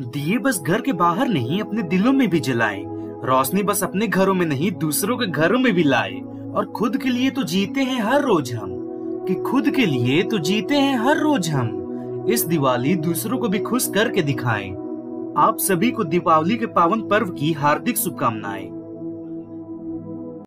दिए बस घर के बाहर नहीं अपने दिलों में भी जलाएं, रोशनी बस अपने घरों में नहीं दूसरों के घरों में भी लाएं। और खुद के लिए तो जीते हैं हर रोज हम, कि खुद के लिए तो जीते हैं हर रोज हम, इस दिवाली दूसरों को भी खुश करके दिखाएं। आप सभी को दीपावली के पावन पर्व की हार्दिक शुभकामनाएं।